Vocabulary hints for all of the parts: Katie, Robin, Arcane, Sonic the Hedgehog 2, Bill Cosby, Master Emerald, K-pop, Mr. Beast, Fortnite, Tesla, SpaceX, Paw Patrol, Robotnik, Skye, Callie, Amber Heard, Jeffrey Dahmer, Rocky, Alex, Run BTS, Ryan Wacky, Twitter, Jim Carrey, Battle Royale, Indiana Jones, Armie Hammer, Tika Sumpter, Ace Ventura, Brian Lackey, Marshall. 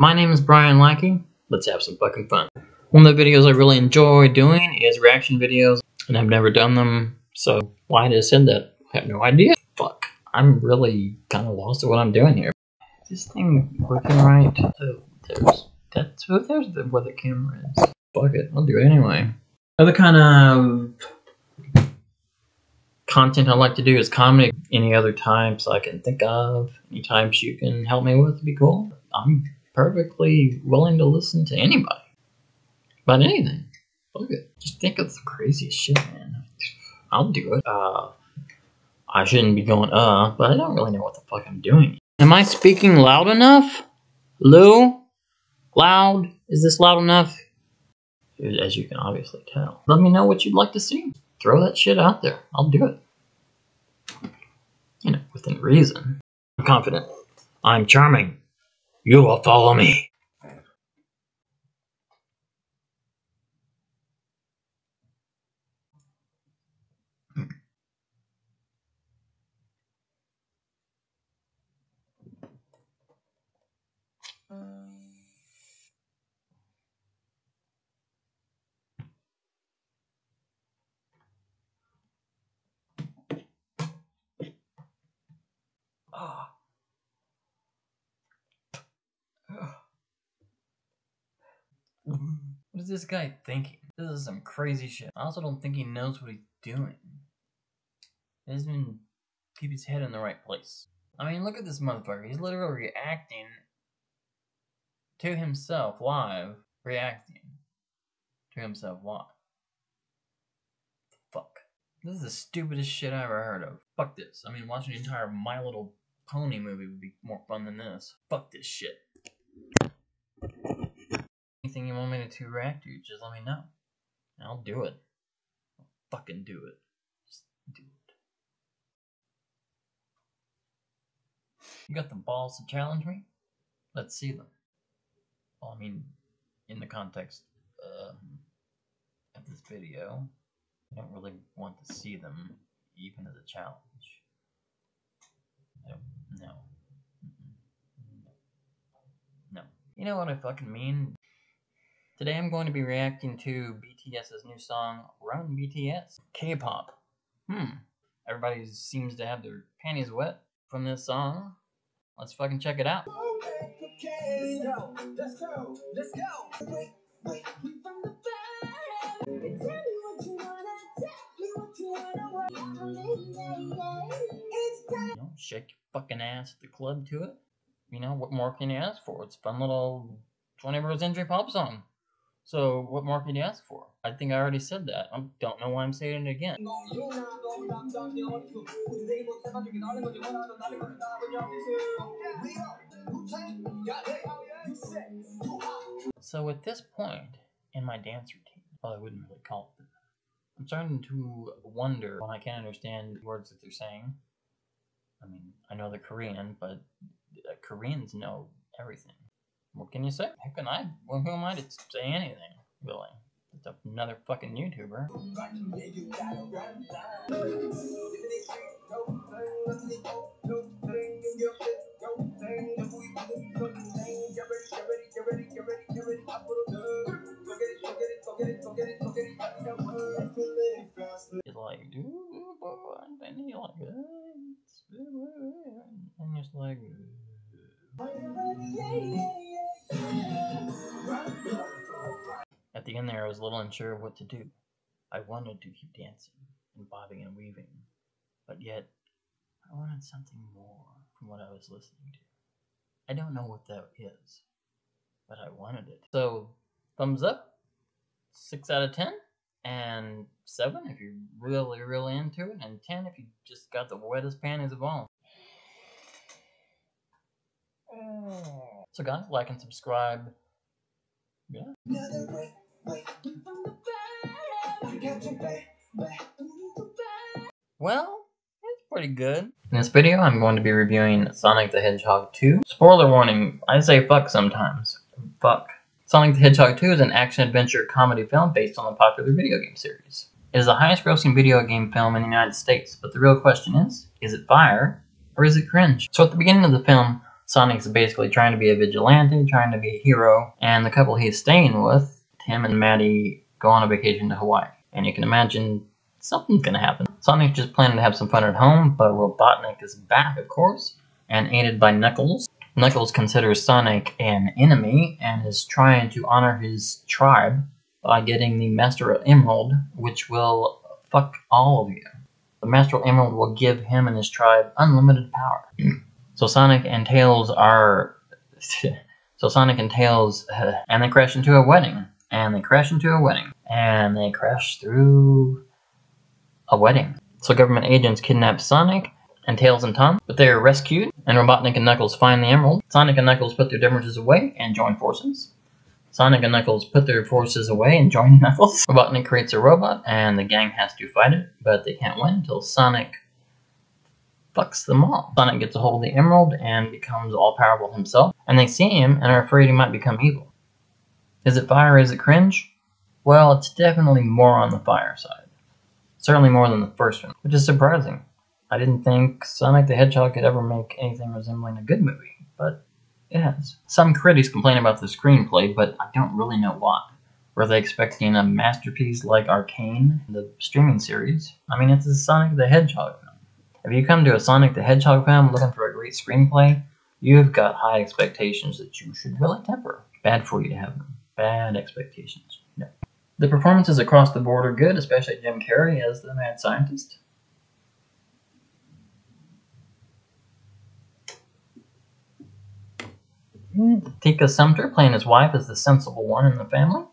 My name is Brian Lackey. Let's have some fucking fun. One of the videos I really enjoy doing is reaction videos, and I've never done them, so why did I send that? I have no idea. Fuck. I'm really kind of lost at what I'm doing here. Is this thing working right? Oh, there's where the camera is. Fuck it, I'll do it anyway. Other kind of content I like to do is comedy. Any other types I can think of, any types you can help me with would be cool. I'm perfectly willing to listen to anybody about anything. Look at it. Just think of the craziest shit, man. I'll do it. I shouldn't be going but I don't really know what the fuck I'm doing. Am I speaking loud enough? Lou? Loud? Is this loud enough? As you can obviously tell. Let me know what you'd like to see. Throw that shit out there. I'll do it. You know, within reason. I'm confident. I'm charming. You will follow me. What is this guy thinking? This is some crazy shit. I also don't think he knows what he's doing. He doesn't even keep his head in the right place. I mean, look at this motherfucker. He's literally reacting to himself live. Reacting to himself live. Fuck. This is the stupidest shit I ever heard of. Fuck this. I mean, watching the entire My Little Pony movie would be more fun than this. Fuck this shit. Anything you want me to react to, just let me know. And I'll do it. I'll fucking do it. Just do it. You got the balls to challenge me? Let's see them. Well, I mean, in the context of this video, I don't really want to see them even as a challenge. I don't, no. No. You know what I fucking mean? Today I'm going to be reacting to BTS's new song, Run BTS. K-pop. Everybody seems to have their panties wet from this song. Let's fucking check it out. You know, shake your fucking ass at the club to it. You know, what more can you ask for? It's a fun little 21st century pop song. So, what more can you ask for? I think I already said that. I don't know why I'm saying it again. So, at this point in my dance routine, well, I wouldn't really call it that. I'm starting to wonder when I can't understand words that they're saying. I mean, I know they're Korean, but Koreans know everything. What can you say? How can I? Well, who am I to say anything, really? It's another fucking YouTuber. It's like, and just like. At the end there, I was a little unsure of what to do. I wanted to keep dancing and bobbing and weaving, but yet I wanted something more from what I was listening to. I don't know what that is, but I wanted it. So, thumbs up, 6 out of 10, and 7 if you're really, really into it, and 10 if you just got the wettest panties of all. So guys, like and subscribe. Yeah. Well, that's pretty good. In this video, I'm going to be reviewing Sonic the Hedgehog 2. Spoiler warning, I say fuck sometimes. Fuck. Sonic the Hedgehog 2 is an action-adventure comedy film based on the popular video game series. It is the highest-grossing video game film in the United States, but the real question is it fire or is it cringe? So at the beginning of the film, Sonic's basically trying to be a vigilante, trying to be a hero, and the couple he's staying with, Tim and Maddie, go on a vacation to Hawaii. And you can imagine something's gonna happen. Sonic's just planning to have some fun at home, but Robotnik is back, of course, and aided by Knuckles. Knuckles considers Sonic an enemy and is trying to honor his tribe by getting the Master Emerald, which will fuck all of you. The Master Emerald will give him and his tribe unlimited power. So Sonic and Tails, and they crash into a wedding. And they crash into a wedding. And they crash through a wedding. So government agents kidnap Sonic and Tails and Tom, but they are rescued, and Robotnik and Knuckles find the Emerald. Sonic and Knuckles put their differences away and join forces. Sonic and Knuckles put their forces away and join Knuckles. Robotnik creates a robot, and the gang has to fight it, but they can't win until Sonic fucks them all. Sonic gets a hold of the Emerald and becomes all-powerful himself, and they see him and are afraid he might become evil. Is it fire or is it cringe? Well, it's definitely more on the fire side. Certainly more than the first one, which is surprising. I didn't think Sonic the Hedgehog could ever make anything resembling a good movie, but it has. Some critics complain about the screenplay, but I don't really know why. Were they expecting a masterpiece like Arcane, the streaming series? I mean, it's a Sonic the Hedgehog film. If you come to a Sonic the Hedgehog film looking for a great screenplay, you've got high expectations that you should really temper. Bad for you to have them. Bad expectations. No. The performances across the board are good, especially Jim Carrey as the mad scientist. Tika Sumpter playing his wife is the sensible one in the family,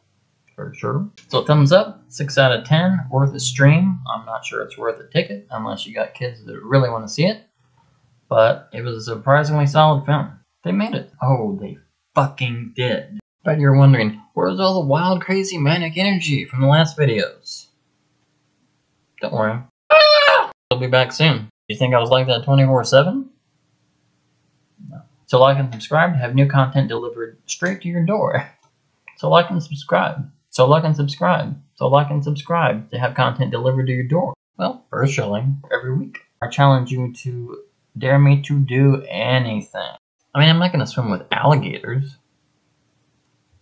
for sure. So thumbs up, 6 out of 10, worth a stream. I'm not sure it's worth a ticket unless you got kids that really want to see it. But it was a surprisingly solid film. They made it. Oh, they fucking did. But you're wondering, where's all the wild, crazy, manic energy from the last videos? Don't worry. I'll be back soon. You think I was like that 24/7? So like and subscribe to have new content delivered straight to your door. So like and subscribe. So like and subscribe. So like and subscribe to have content delivered to your door. Well, virtually every week. I challenge you to dare me to do anything. I mean, I'm not going to swim with alligators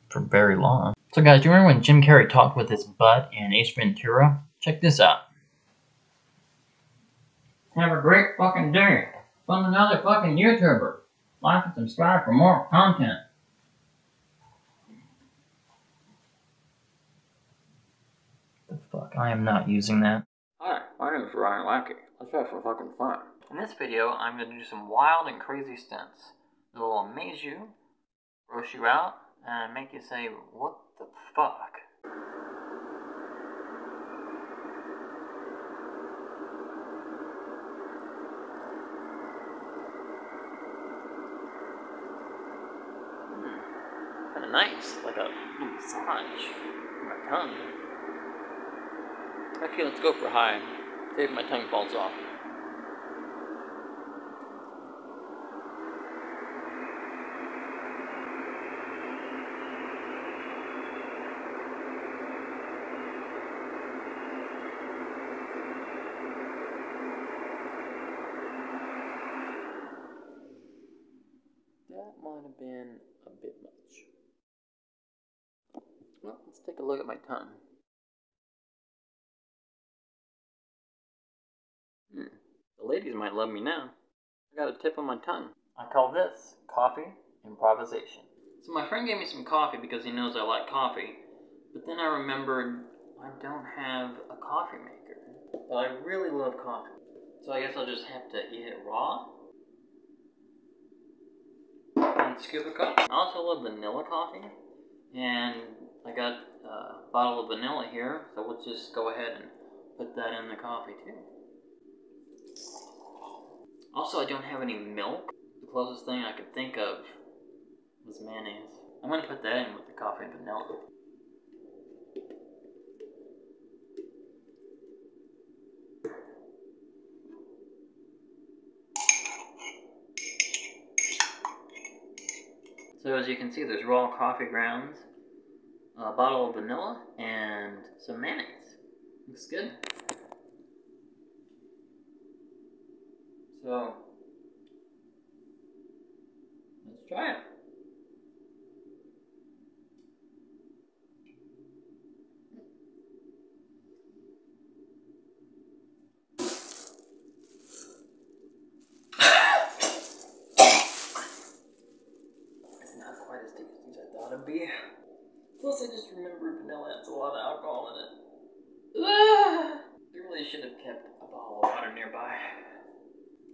for very long. So guys, do you remember when Jim Carrey talked with his butt in Ace Ventura? Check this out. Have a great fucking day from another fucking YouTuber. Like and subscribe for more content. The fuck? I am not using that. Hi, my name is Ryan Wacky. Let's have some fucking fun. In this video, I'm going to do some wild and crazy stunts that will amaze you, gross you out, and make you say, what the fuck? Nice, like a massage for my tongue. Okay, let's go for high. See if my tongue falls off. That might have been a bit much. Well, let's take a look at my tongue. The ladies might love me now. I got a tip on my tongue. I call this coffee improvisation. So my friend gave me some coffee because he knows I like coffee, but then I remembered I don't have a coffee maker. But I really love coffee, so I guess I'll just have to eat it raw. And scoop a cup. I also love vanilla coffee, and I got a bottle of vanilla here, so we'll just go ahead and put that in the coffee too. Also, I don't have any milk. The closest thing I could think of was mayonnaise. I'm going to put that in with the coffee and vanilla. So as you can see, there's raw coffee grounds, a bottle of vanilla, and some mayonnaise. Looks good. So, should have kept a bottle of water nearby.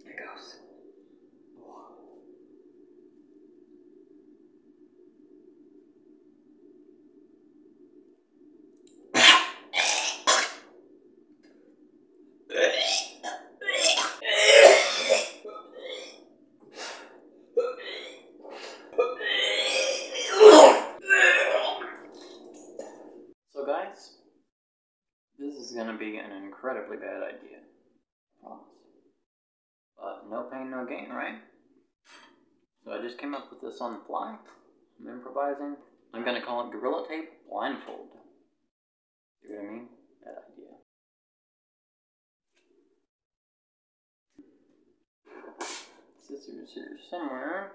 There goes. Oh. So guys, this is going to be an incredibly bad idea. I promise. But no pain, no gain, right? So I just came up with this on the fly. I'm improvising. I'm going to call it Gorilla Tape Blindfold. You know what I mean? Bad idea. Scissors here somewhere.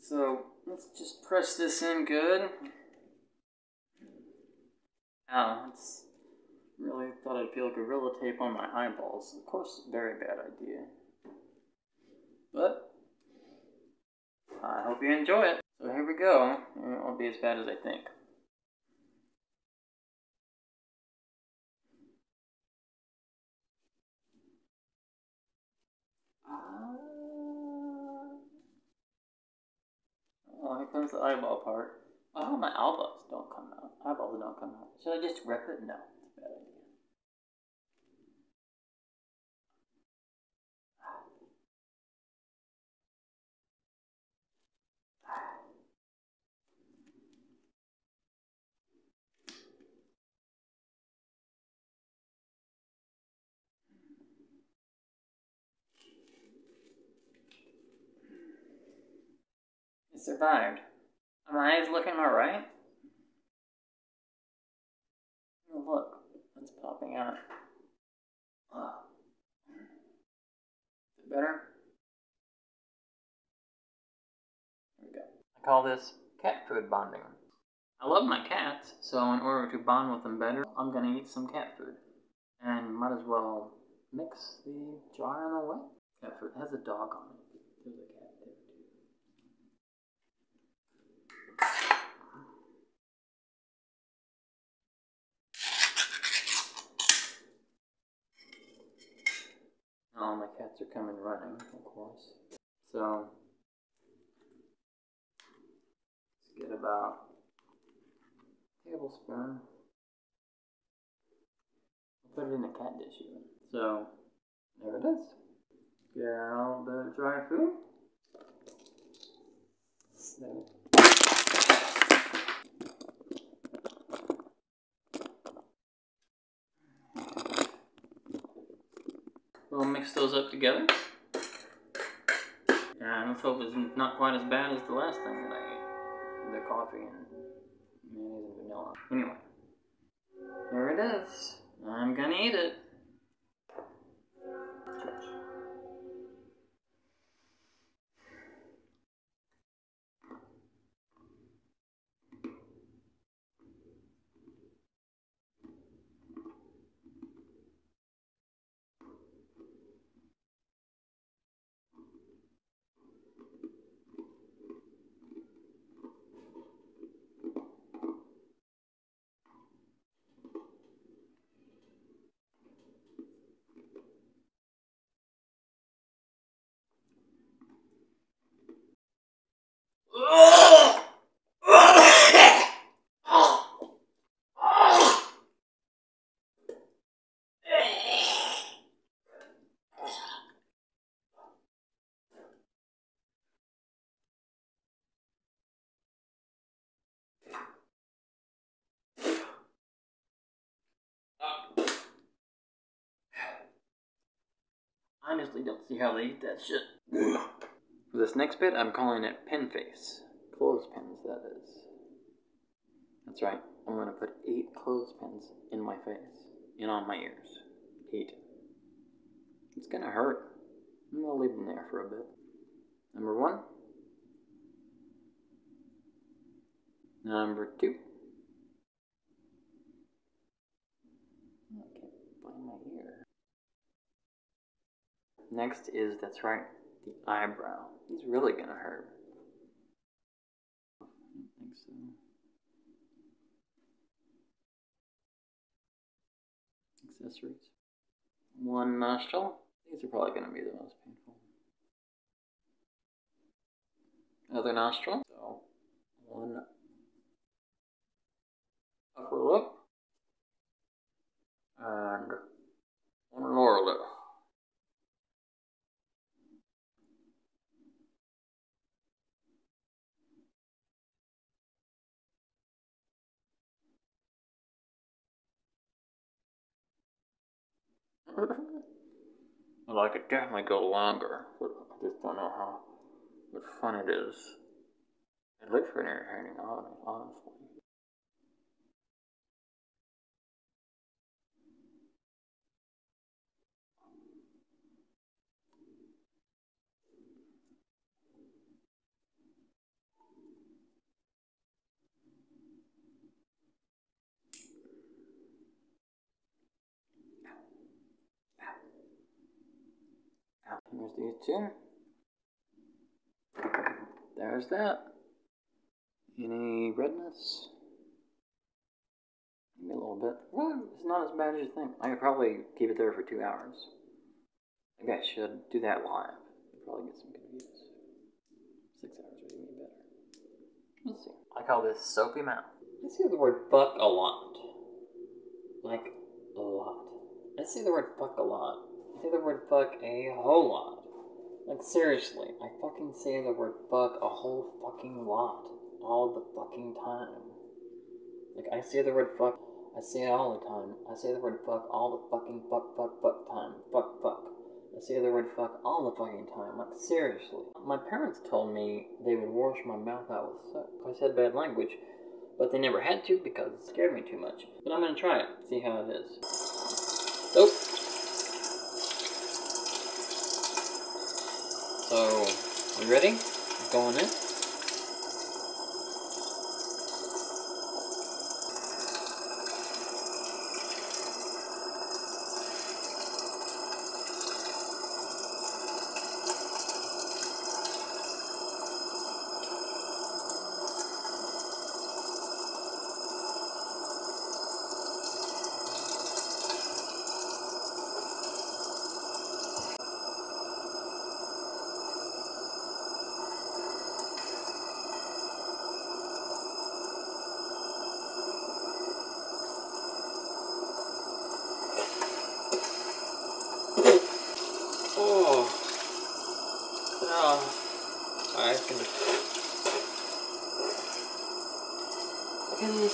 So let's just press this in good. Oh, it's really thought I'd peel Gorilla Tape on my eyeballs. Of course, very bad idea. But I hope you enjoy it. So here we go. And it won't be as bad as I think. Oh, here comes the eyeball part. Oh, my eyeballs don't come out. Eyeballs don't come out. Should I just rip it? No, it's a bad idea. It survived. Are my eyes looking alright? Oh, look, it's popping out. Oh. Is it better? There we go. I call this cat food bonding. I love my cats, so in order to bond with them better, I'm going to eat some cat food. And might as well mix the dry and the wet cat food. It has a dog on it. There's a cat there. Oh, my cats are coming running, of course. So, let's get about a tablespoon. I'll put it in the cat dish even. So, there it is. Get all the dry food. There. We'll mix those up together. And let's hope it's not quite as bad as the last thing that I ate. The coffee and mayonnaise and vanilla. Anyway. There it is. I'm gonna eat it. I honestly don't see how they eat that shit. For this next bit, I'm calling it Pin Face. Clothespins, that is. That's right. I'm going to put 8 clothespins in my face and on my ears. 8. It's going to hurt. I'm going to leave them there for a bit. Number 1. Number 2. I can't find my ear. Next is, that's right, the eyebrow. It's really gonna hurt. I don't think so. accessories. One nostril. These are probably going to be the most painful. Other nostril. So, one upper lip. And one lower lip. Well, I could definitely go longer, but I just don't know how much fun it is. It looks pretty entertaining, honestly. Here's these two. There's that. Any redness? Maybe a little bit. Well, it's not as bad as you think. I could probably keep it there for 2 hours. Maybe I should do that live. Probably get some good views. 6 hours would be better. Let's see. I call this soapy mouth. I see the word fuck a lot. Like, a lot. I see the word fuck a lot. I say the word fuck a whole lot. Like, seriously, I fucking say the word fuck a whole fucking lot. All the fucking time. Like, I say the word fuck, I say it all the time. I say the word fuck all the fucking fuck time. Fuck, fuck. I say the word fuck all the fucking time. Like, seriously. My parents told me they would wash my mouth out with soap. I said bad language, but they never had to because it scared me too much. But I'm gonna try it, see how it is. Soap. So, you ready? I'm going in. I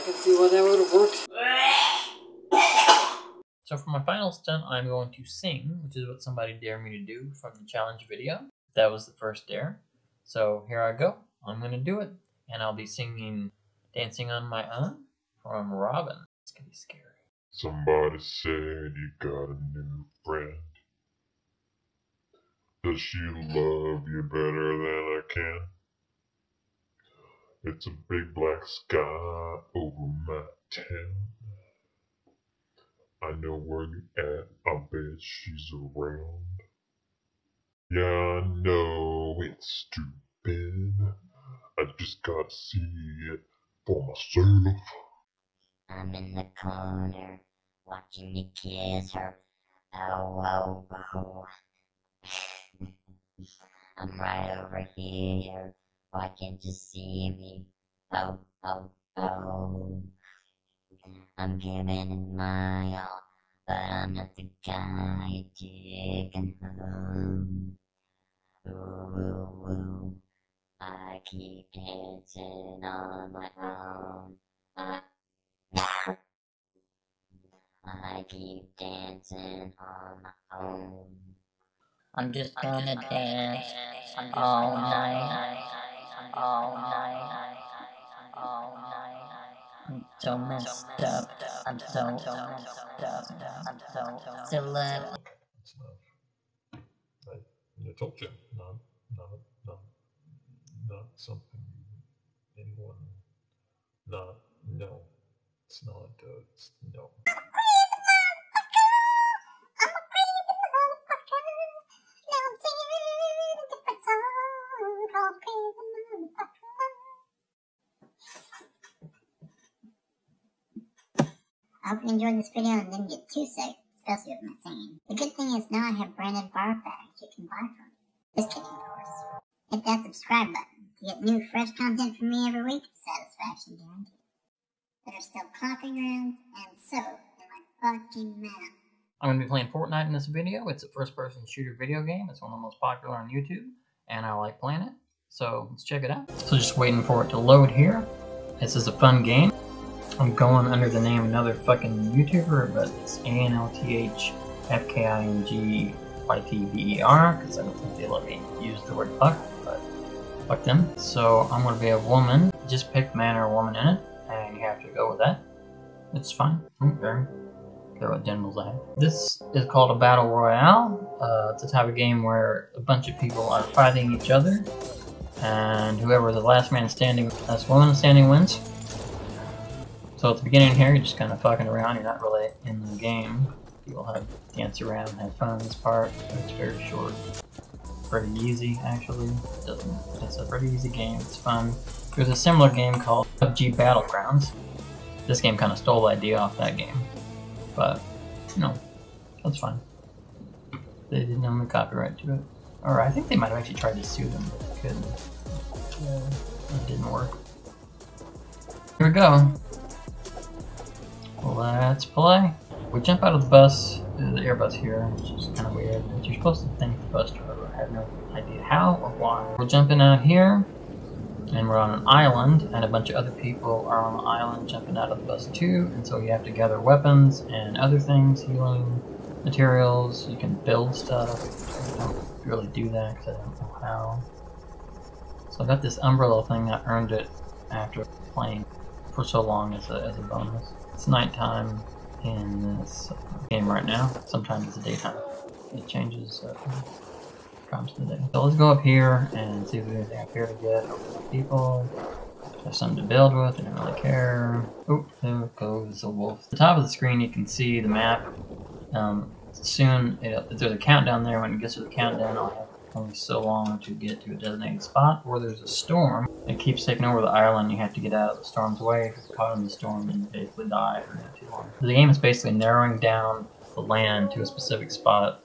can see why that would have worked. So for my final stunt, I'm going to sing, which is what somebody dared me to do from the challenge video. That was the first dare. So here I go. I'm going to do it. And I'll be singing Dancing on My Own from Robin. It's going to be scary. Somebody said you got a new friend. Does she love you better than I can? It's a big black sky over my town. I know where you at, I bet she's around. Yeah, I know it's stupid. I just gotta see it for myself. I'm in the corner, watching you kiss her. Oh, oh, oh. I'm right over here. Why can't you see me? Oh, oh, oh. I'm giving it my all, but I'm not the guy you can hold. Ooh, ooh, ooh. I keep dancing on my own. I keep dancing on my own. I'm just gonna dance all night. All night. I'm so messed up. I'm so messed up. I'm so silly. It's not. I told you, not something anyone. No. It's not. It's no. I hope you enjoyed this video and didn't get too sick, especially with my singing. The good thing is now I have branded bar bags you can buy from me. Just kidding, of course. Hit that subscribe button to get new fresh content from me every week, satisfaction guaranteed. There's still clapping rounds, and so am I fucking mad. I'm going to be playing Fortnite in this video. It's a first-person shooter video game. It's one of the most popular on YouTube, and I like playing it. So let's check it out. So just waiting for it to load here. This is a fun game. I'm going under the name of another fucking YouTuber, but it's ANLTHFKINGYTVER, because I don't think they let me use the word fuck, but fuck them. So I'm going to be a woman. Just pick man or woman in it, and you have to go with that. It's fine. I'm very care what genitals I have. This is called a Battle Royale. It's a type of game where a bunch of people are fighting each other, and whoever the last man standing, last woman standing wins. So at the beginning here, you're just kind of fucking around, you're not really in the game. People have dance around and have fun in this part. It's very short. Pretty easy, actually. It's a pretty easy game, it's fun. There's a similar game called PUBG Battlegrounds. This game kind of stole the idea off that game. But, you know, that's fine. They didn't own the copyright to it. Or I think they might have actually tried to sue them, but they couldn't. It didn't work. Here we go. Let's play. We jump out of the bus, the airbus here, which is kind of weird. But you're supposed to thank the bus driver. I have no idea how or why. We're jumping out here, and we're on an island, and a bunch of other people are on the island jumping out of the bus too. And so you have to gather weapons and other things, healing materials. You can build stuff. I don't really do that because I don't know how. So I got this umbrella thing. I earned it after playing for so long as a bonus. It's nighttime in this game right now. Sometimes it's daytime. It changes times of the day. So let's go up here and see if there's anything up here to get over the people. There's something to build with, I don't really care. Oh, there goes the wolf. At the top of the screen you can see the map. Soon, there's a countdown there. When it gets to the countdown, I'll have only so long to get to a designated spot, or there's a storm that keeps taking over the island. You have to get out of the storm's way because it's caught in the storm and basically die for not too long. The game is basically narrowing down the land to a specific spot,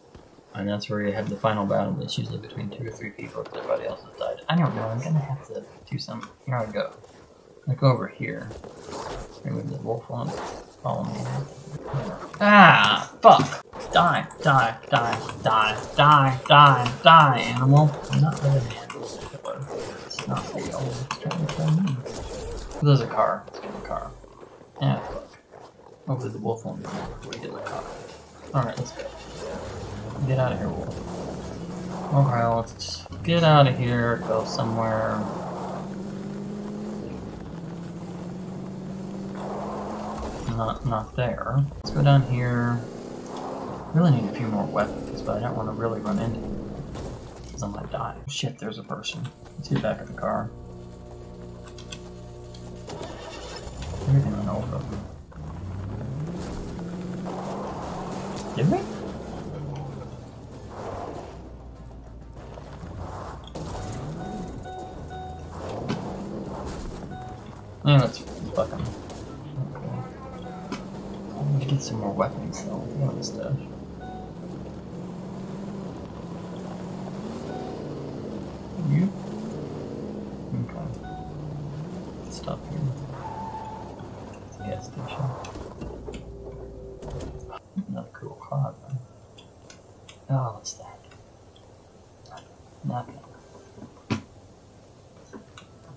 and that's where you have the final battle. It's usually between 2 or 3 people because everybody else has died. I don't know, I'm gonna have to do something. Here I go. Look over here. Remove the wolf one. Follow me. Ah! Fuck! Die! Die! Die! Die! Die! Die! Die! Animal! I'm not really an animal killer. It's not the old trying to kill me. There's a car. Let's get a car. Yeah, fuck. Hopefully the wolf won't be there before we get the car. Alright, let's go. Get out of here, wolf. Alright, let's get out of here, go somewhere. Not there. Let's go down here. Really need a few more weapons, but I don't want to really run into them because I might die. Shit, there's a person. Let's get back in the car. Everything went over. Did we? Yeah, that's fucking. Get some more weapons though, you know, stuff. You? Okay. Stop here. It's the gas station. Another cool car though. Oh, what's that? Nothing.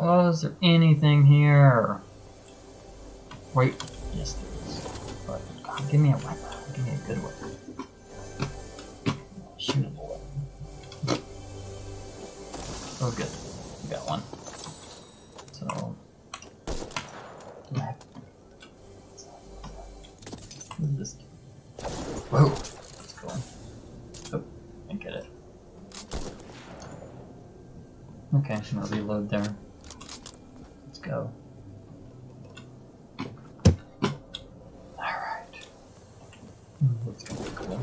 Oh, is there anything here? Wait. Yes, there is. But God, give me a weapon. Give me a good weapon. Shootable weapon. Oh, good. We got one. So, left. What is this? Whoa! That's cool. Oh, I get it. Okay, I'm gonna reload there. Let's go. That's gonna be cool.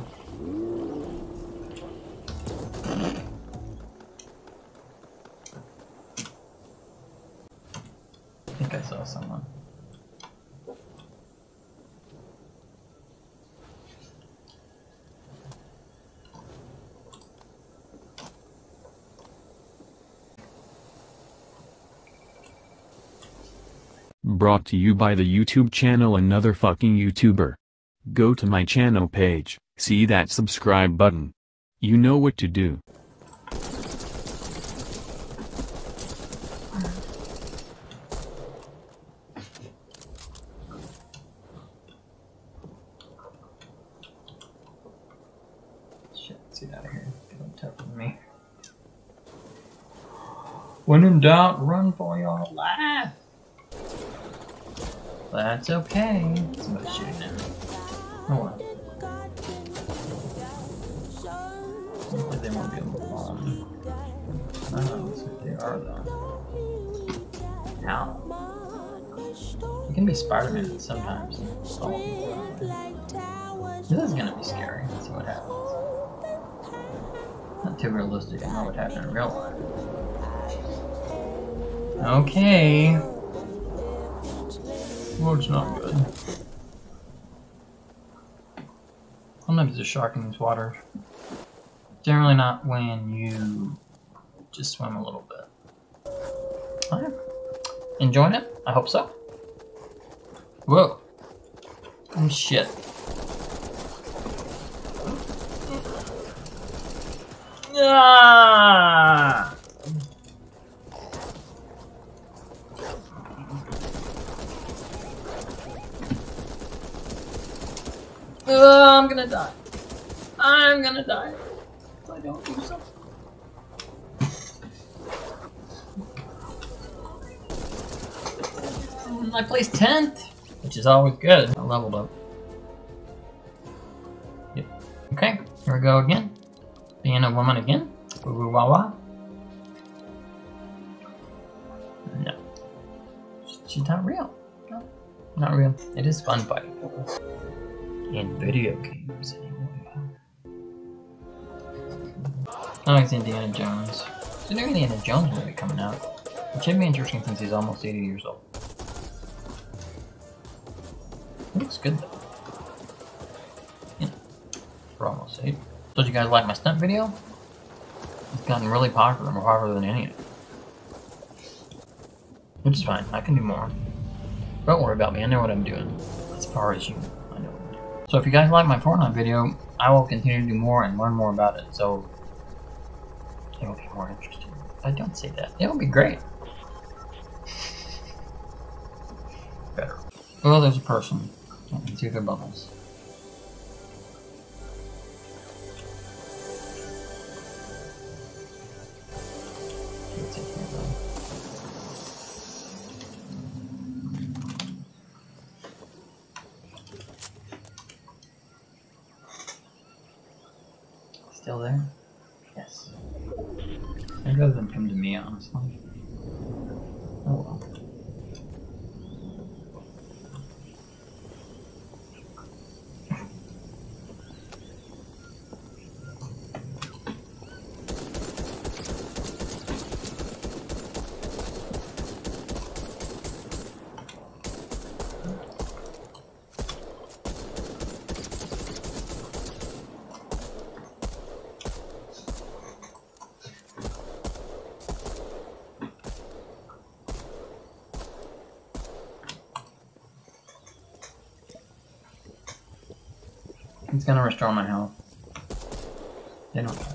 I think I saw someone. Brought to you by the YouTube channel Another Fucking YouTuber. Go to my channel page, see that subscribe button. You know what to do. When in doubt, run for your life. That's okay. Somebody's shooting at me. Oh well. Seems like they won't be able to follow me. I don't know if they are though. Ow. It can be Spider-Man sometimes. This is gonna be scary. Let's see what happens. Not too realistic on what would happen in real life. Okay. Well, it's not good. I don't know if there's a shark in these waters. Generally not when you just swim a little bit. Alright. Enjoying it? I hope so. Whoa. Oh shit. Ah! I'm gonna die. I'm gonna die. If I don't do something. I placed 10th, which is always good. I leveled up. Yep. Okay, here we go again. Being a woman again. Woo woo wah wah. No. She's not real. No. Not real. It is fun fighting people. In video games, anyway. Oh, it's Indiana Jones. There's a new Indiana Jones movie coming out, which should be interesting since he's almost 80 years old. It looks good though. Yeah, we're almost 80. So, did you guys like my stunt video? It's gotten really popular, more popular than any of them. Which is fine, I can do more. Don't worry about me, I know what I'm doing. As far as you. So if you guys like my Fortnite video, I will continue to do more and learn more about it, so it'll be more interesting. I don't say that. It'll be great. Better. Oh, there's a person. I can see their bubbles. Still there? Yes. I'd rather them come to me, honestly. Oh well. It's gonna restore my health. They don't care.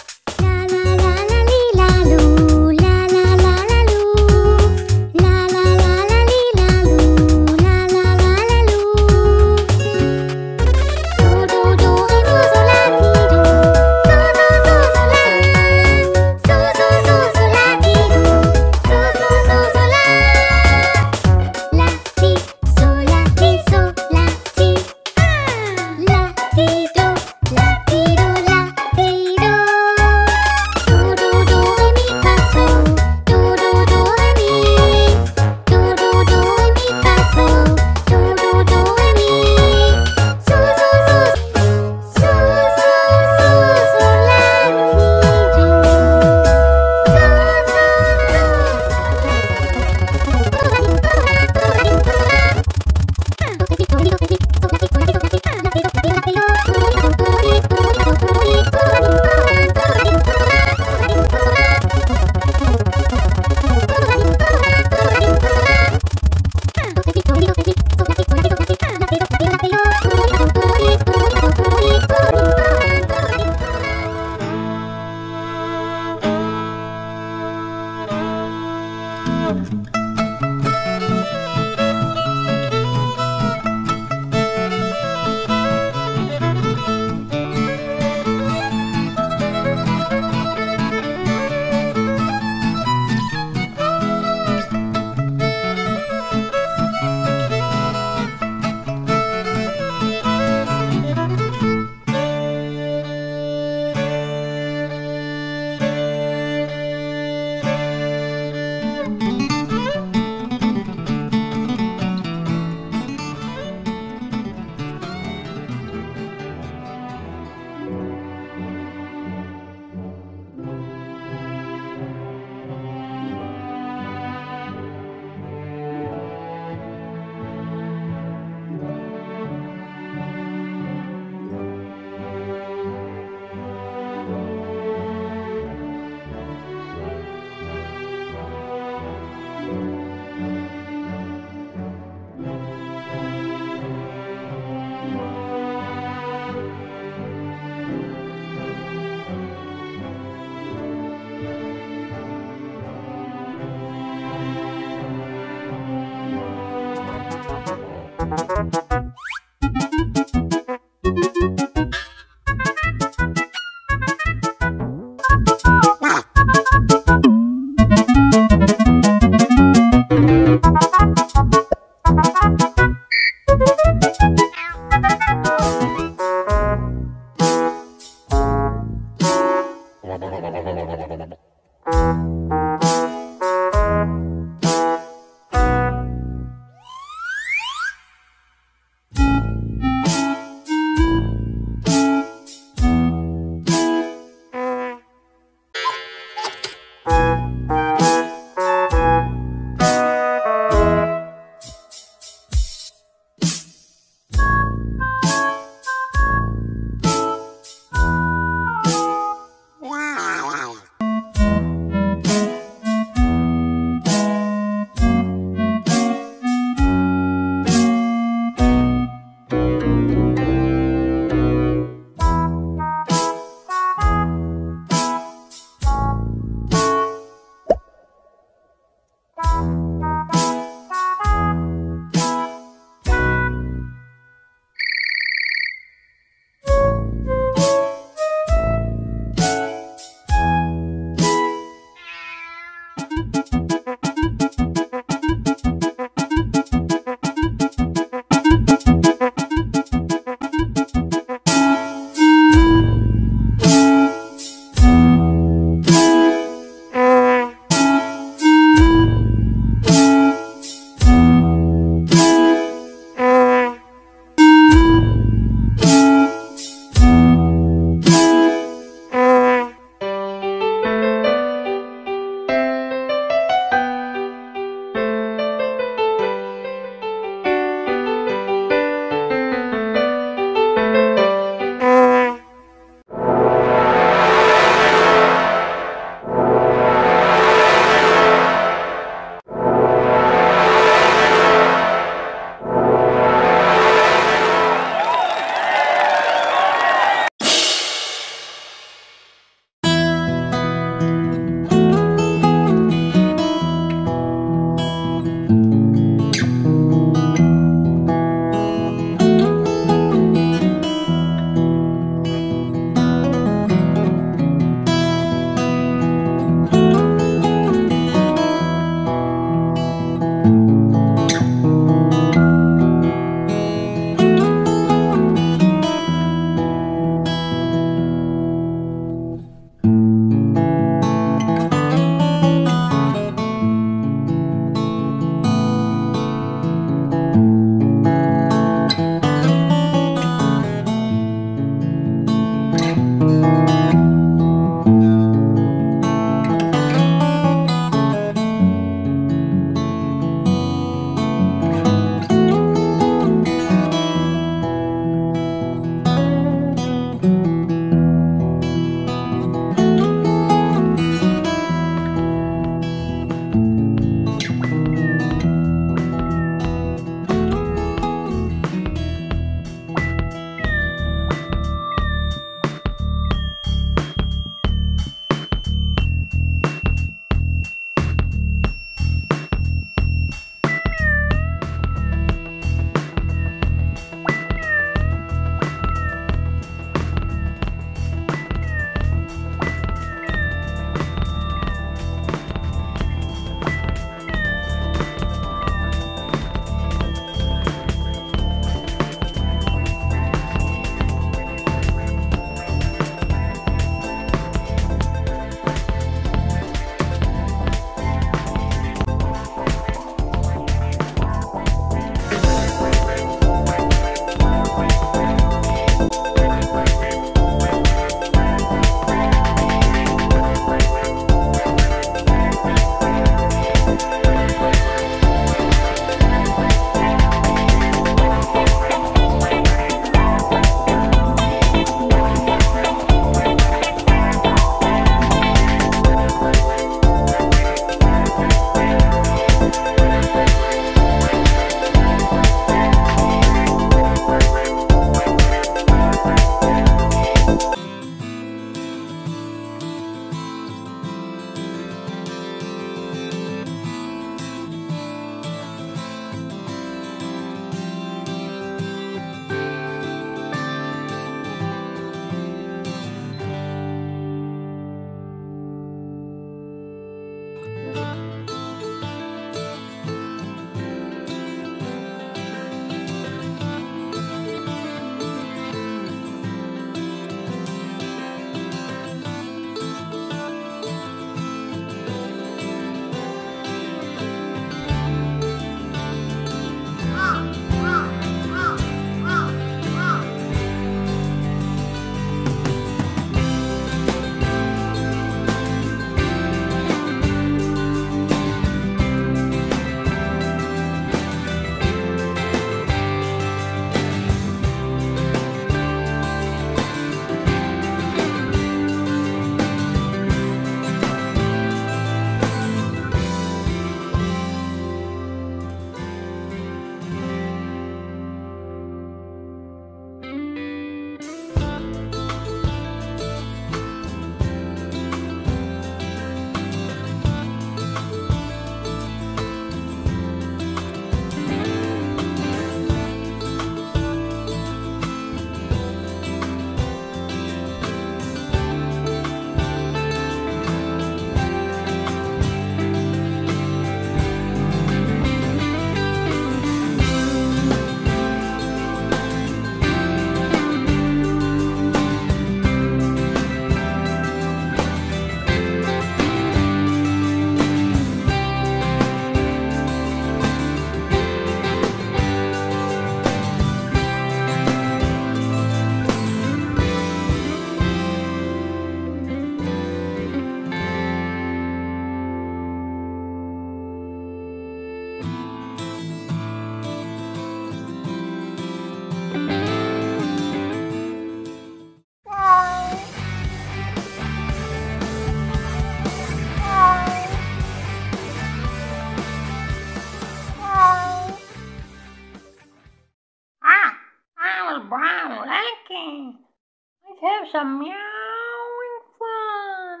for some meowing fun.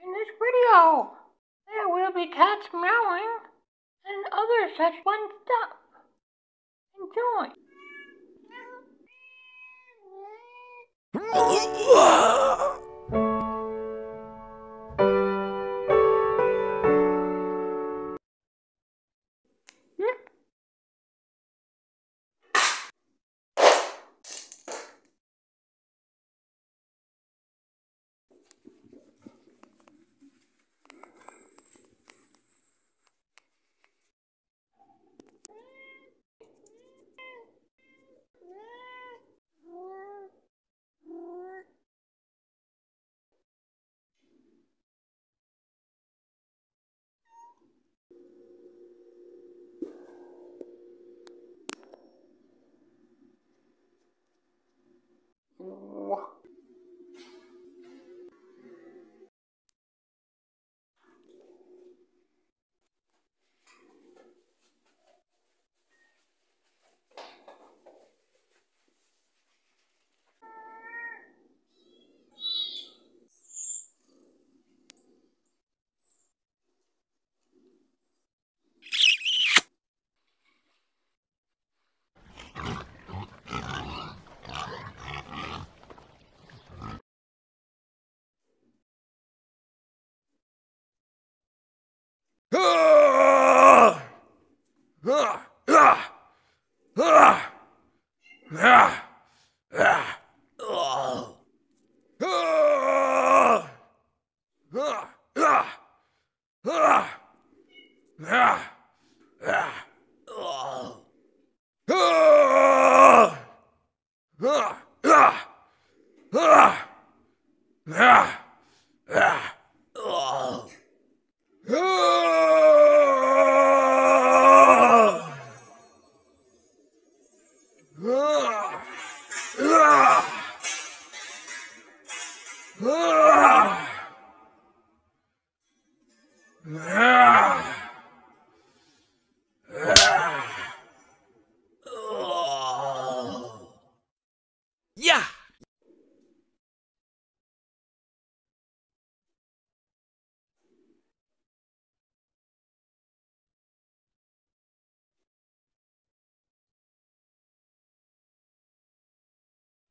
In this video, there will be cats meowing and other such fun stuff. Enjoy.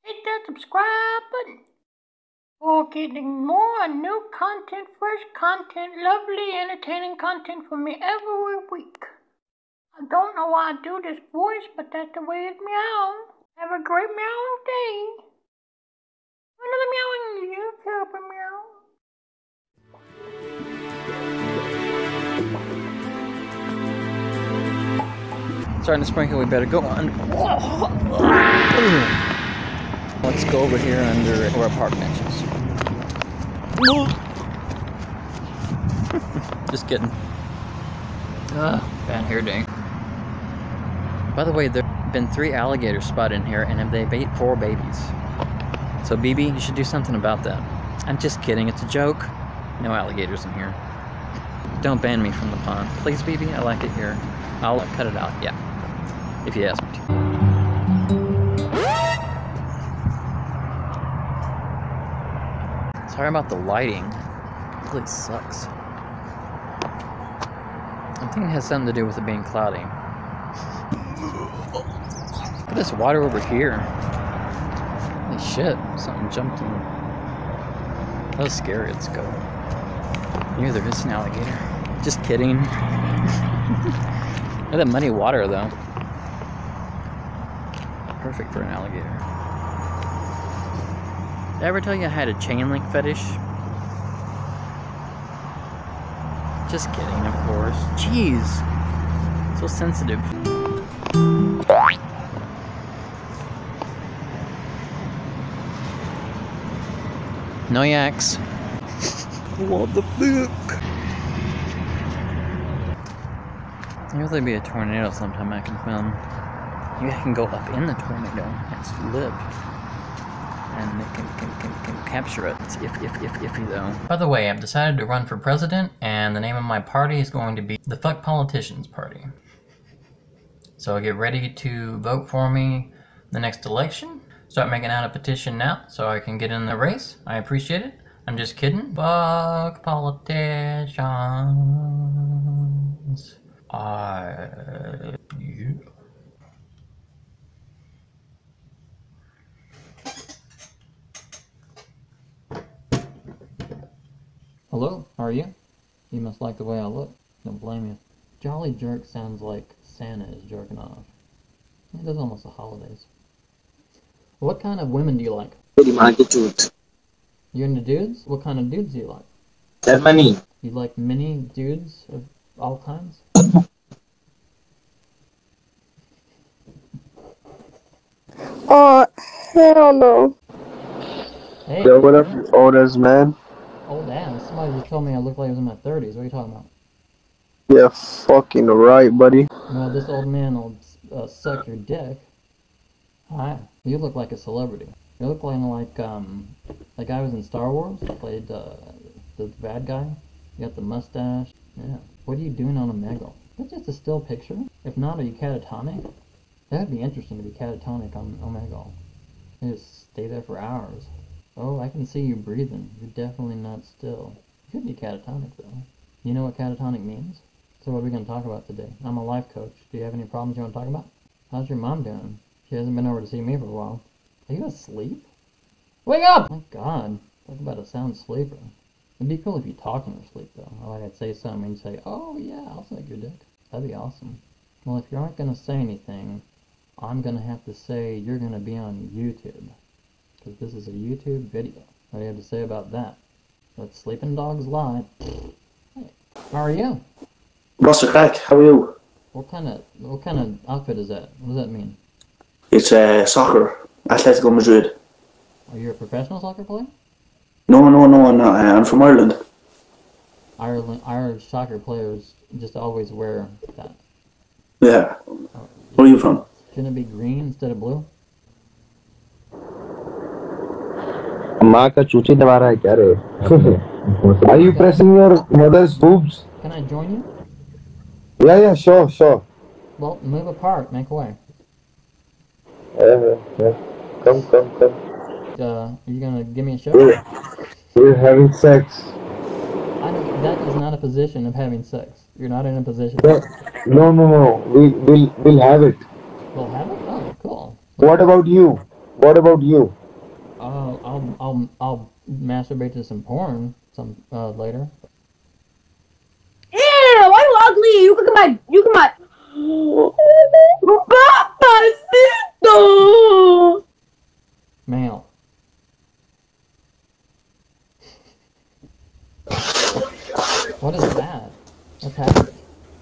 Hit that subscribe button for getting more new content, fresh content, lovely entertaining content for me every week. I don't know why I do this voice, but that's the way it meows. Have a great meowing day. Another meowing YouTuber meow. Starting to sprinkle, we better go on. Whoa. Let's go over here under where our park benches. Just kidding. Bad hair day. By the way, there have been 3 alligators spotted in here, and they've ate 4 babies. So, BB, you should do something about that. I'm just kidding. It's a joke. No alligators in here. Don't ban me from the pond. Please, BB, I like it here. I'll cut it out, yeah. If you ask me. Sorry about the lighting. It really sucks. I think it has something to do with it being cloudy. Look at this water over here. Holy shit, something jumped in. That was scary. Let's go. Knew there is an alligator. Just kidding. Look at that muddy water though. Perfect for an alligator. Did I ever tell you I had a chain link fetish? Just kidding, of course. Jeez, so sensitive. No yaks. What the fuck? There'll really be a tornado sometime I can film. Maybe I can go up in the tornado and live. And they can capture it. It's iffy though. By the way, I've decided to run for president, and the name of my party is going to be the Fuck Politicians Party. So get ready to vote for me the next election. Start making out a petition now so I can get in the race. I appreciate it. I'm just kidding. Fuck politicians. Yeah. Hello, how are you? You must like the way I look. Don't blame you. Jolly jerk sounds like Santa is jerking off. It does almost the holidays. What kind of women do you like? Attitude. You're into dudes? What kind of dudes do you like? That many. You like many dudes of all kinds? Hell no. Hey. Yo, what up, you old ass man? Old ass? Somebody just told me I looked like I was in my 30s. What are you talking about? Yeah, fucking right, buddy. No, this old man will suck your dick. Hi. You look like a celebrity. You look like I was in Star Wars. I played the bad guy. You got the mustache. Yeah. What are you doing on Omegle? Is that just a still picture? If not, are you catatonic? That'd be interesting to be catatonic on Omegle. You just stay there for hours. Oh, I can see you breathing. You're definitely not still. You could be catatonic though. You know what catatonic means? So what are we going to talk about today? I'm a life coach. Do you have any problems you want to talk about? How's your mom doing? She hasn't been over to see me for a while. Are you asleep? Wake up! My god. Talk about a sound sleeper. It'd be cool if you talked in your sleep, though. Like I'd say something and you'd say, oh yeah, I'll suck your dick. That'd be awesome. Well, if you aren't going to say anything, I'm going to have to say you're going to be on YouTube. Because this is a YouTube video. What do you have to say about that? Let sleeping dogs lie. Hey, how are you? What's the crack? How are you? What kind of outfit is that? What does that mean? It's soccer. Atletico Madrid. Are you a professional soccer player? No, I'm not. I'm from Ireland. Irish soccer players just always wear that. Yeah. Oh, where are you from? Shouldn't it be green instead of blue? Are you pressing your mother's boobs? Can I join you? Yeah, sure. Well, move apart, make way. Yeah. Come. Are you gonna give me a show? We're having sex. That is not a position of having sex. You're not in a position. No. We'll have it. We'll have it? Oh, cool. What about you? I'll masturbate to some porn later. Ew! I'm ugly. You look at my. My sister! Male. What is that? What's happening?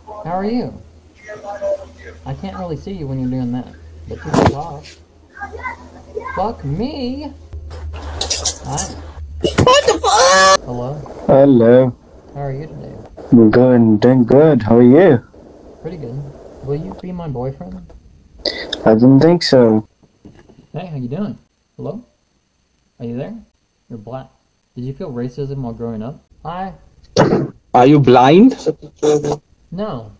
How are you? I can't really see you when you're doing that. But you can talk. Fuck me! Hi. What the fuck? Hello. How are you today? I'm good, doing good. How are you? Pretty good. Will you be my boyfriend? I don't think so. Hey, how you doing? Hello? Are you there? You're black. Did you feel racism while growing up? Hi. Are you blind? No.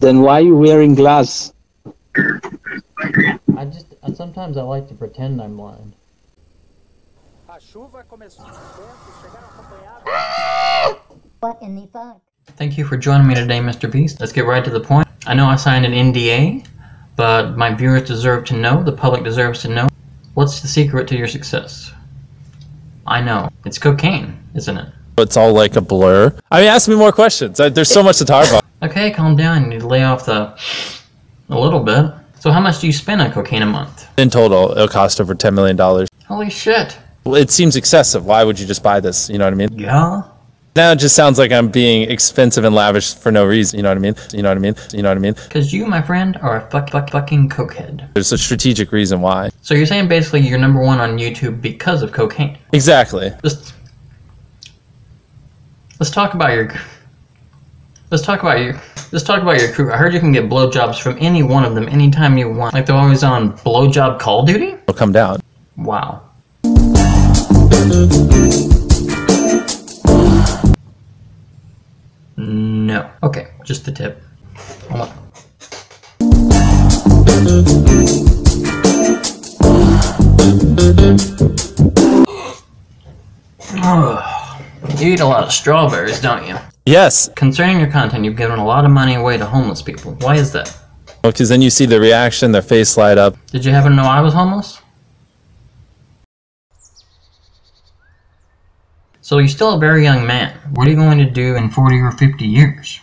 Then why are you wearing glass? Sometimes I like to pretend I'm blind. What in the fuck? Thank you for joining me today, Mr. Beast. Let's get right to the point. I know I signed an NDA, but my viewers deserve to know, the public deserves to know. What's the secret to your success? I know. It's cocaine, isn't it? It's all like a blur. I mean, ask me more questions. There's so much to talk about. Okay, calm down. You need to lay off a little bit. So how much do you spend on cocaine a month? In total, it'll cost over $10 million. Holy shit. Well, it seems excessive. Why would you just buy this? You know what I mean? Yeah. Now it just sounds like I'm being expensive and lavish for no reason, you know what I mean? Because you, my friend, are a fucking cokehead. There's a strategic reason why. So you're saying basically you're number one on YouTube because of cocaine? Exactly. Let's talk about your crew. I heard you can get blowjobs from any one of them anytime you want. Like they're always on blowjob call duty? They'll come down. Wow. No. Okay, just the tip. Hold on. You eat a lot of strawberries, don't you? Yes. Concerning your content, you've given a lot of money away to homeless people. Why is that? Well, because then you see the reaction, their face light up. Did you happen to know I was homeless? So you're still a very young man. What are you going to do in 40 or 50 years?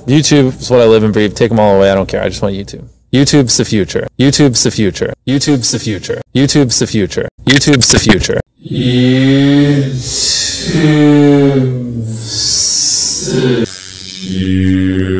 YouTube is what I live and breathe. Take them all away. I don't care. I just want YouTube. YouTube's the future. YouTube's the future. YouTube's the future. YouTube's the future. YouTube's the future. YouTube's the future.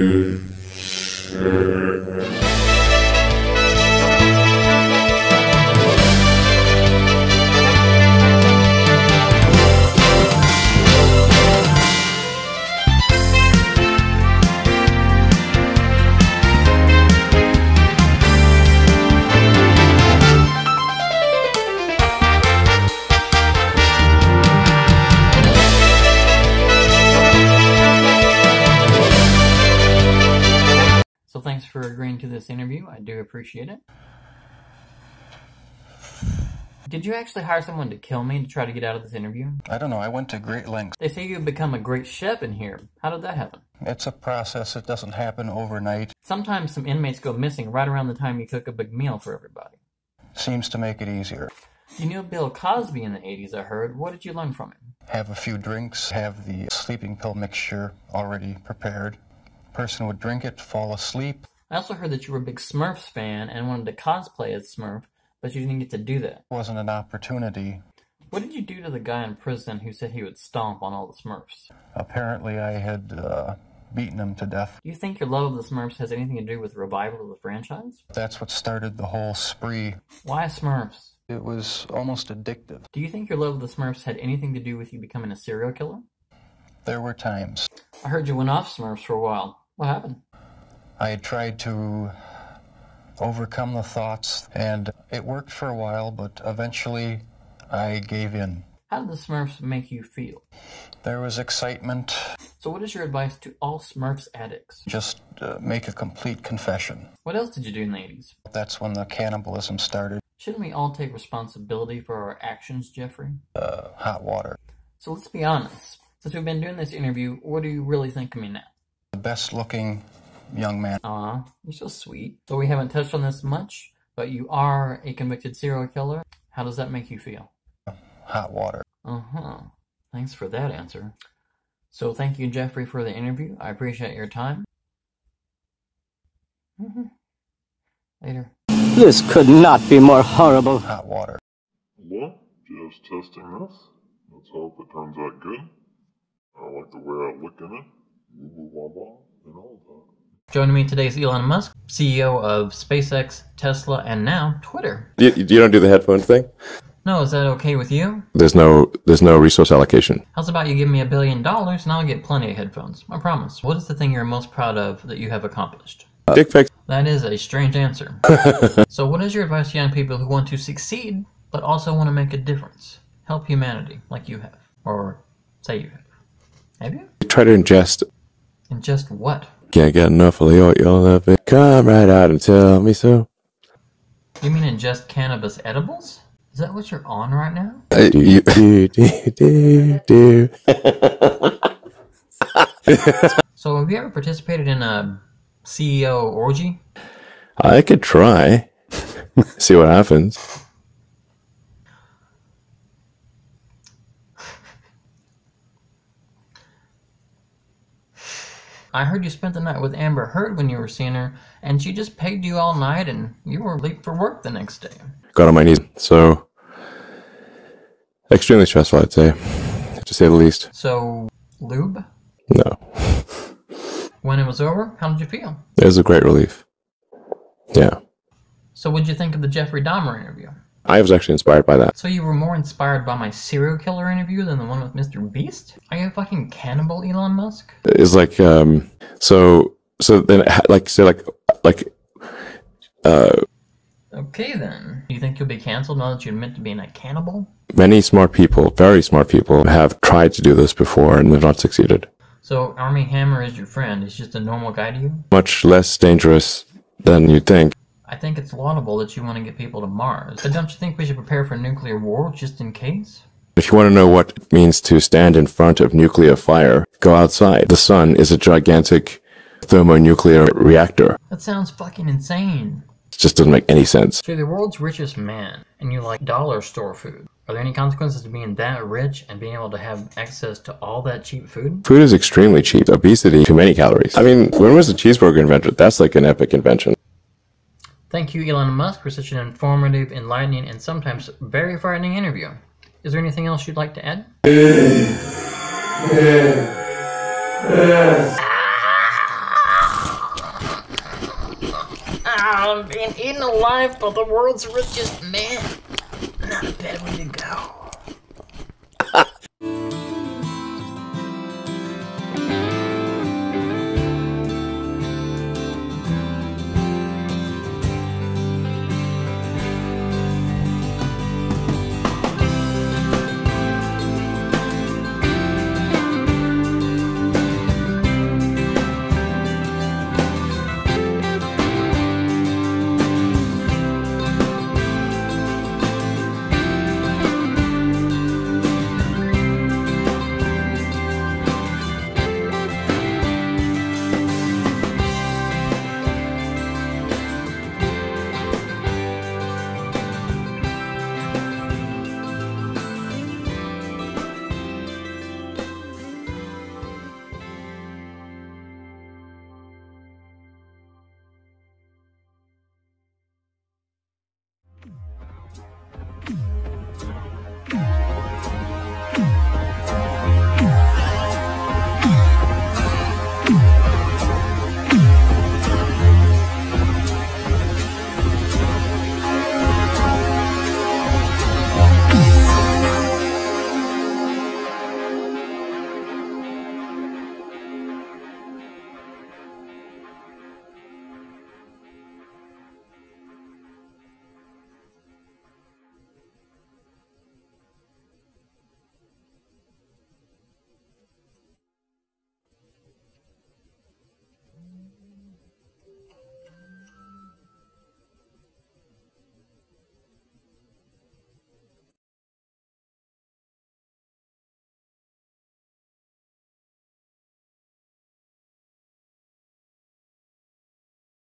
Thanks for agreeing to this interview. I do appreciate it. Did you actually hire someone to kill me to try to get out of this interview? I don't know. I went to great lengths. They say you've become a great chef in here. How did that happen? It's a process. It doesn't happen overnight. Sometimes some inmates go missing right around the time you cook a big meal for everybody. Seems to make it easier. You knew Bill Cosby in the 80s, I heard. What did you learn from him? Have a few drinks. Have the sleeping pill mixture already prepared. Person would drink it, fall asleep. I also heard that you were a big Smurfs fan and wanted to cosplay as Smurf, but you didn't get to do that. It wasn't an opportunity. What did you do to the guy in prison who said he would stomp on all the Smurfs? Apparently I had beaten him to death. Do you think your love of the Smurfs has anything to do with the revival of the franchise? That's what started the whole spree. Why Smurfs? It was almost addictive. Do you think your love of the Smurfs had anything to do with you becoming a serial killer? There were times. I heard you went off Smurfs for a while. What happened? I had tried to overcome the thoughts, and it worked for a while, but eventually I gave in. How did the Smurfs make you feel? There was excitement. So what is your advice to all Smurfs addicts? Just make a complete confession. What else did you do in the 80s? That's when the cannibalism started. Shouldn't we all take responsibility for our actions, Jeffrey? Hot water. So let's be honest. Since we've been doing this interview, what do you really think of me now? The best looking young man. Aw, you're so sweet. So we haven't touched on this much, but you are a convicted serial killer. How does that make you feel? Hot water. Uh-huh. Thanks for that answer. So thank you, Jeffrey, for the interview. I appreciate your time. Later. This could not be more horrible. Hot water. Well, just testing this. Let's hope it turns out good. I like the way I look in it. Joining me today is Elon Musk, CEO of SpaceX, Tesla, and now Twitter. You don't do the headphone thing? No, is that okay with you? There's no resource allocation. How's about you give me $1 billion and I'll get plenty of headphones? I promise. What is the thing you're most proud of that you have accomplished? Dick pics. That is a strange answer. So what is your advice to young people who want to succeed but also want to make a difference? Help humanity like you have. Or say you have. Have you? Try to ingest. And just what? Can't get enough of your love. Come right out and tell me so. You mean ingest cannabis edibles? Is that what you're on right now? So have you ever participated in a CEO orgy? I could try. See what happens. I heard you spent the night with Amber Heard when you were seeing her, and she just pegged you all night, and you were late for work the next day. Got on my knees, so extremely stressful, I'd say, to say the least. So, lube? No. When it was over, how did you feel? It was a great relief. Yeah. So what'd you think of the Jeffrey Dahmer interview? I was actually inspired by that. So you were more inspired by my serial killer interview than the one with Mr. Beast? Are you a fucking cannibal, Elon Musk? It's like, so then, like, say, Okay, then. Do you think you'll be canceled now that you admit to being a cannibal? Many smart people, very smart people, have tried to do this before and have not succeeded. So Armie Hammer is your friend. He's just a normal guy to you? Much less dangerous than you'd think. I think it's laudable that you want to get people to Mars, but don't you think we should prepare for nuclear war just in case? If you want to know what it means to stand in front of nuclear fire, go outside. The sun is a gigantic thermonuclear reactor. That sounds fucking insane. It just doesn't make any sense. So you're the world's richest man, and you like dollar store food. Are there any consequences to being that rich and being able to have access to all that cheap food? Food is extremely cheap. Obesity, too many calories. I mean, when was the cheeseburger invented? That's like an epic invention. Thank you, Elon Musk, for such an informative, enlightening, and sometimes very frightening interview. Is there anything else you'd like to add? I'm being eaten alive by the world's richest man. Not a bad way to go.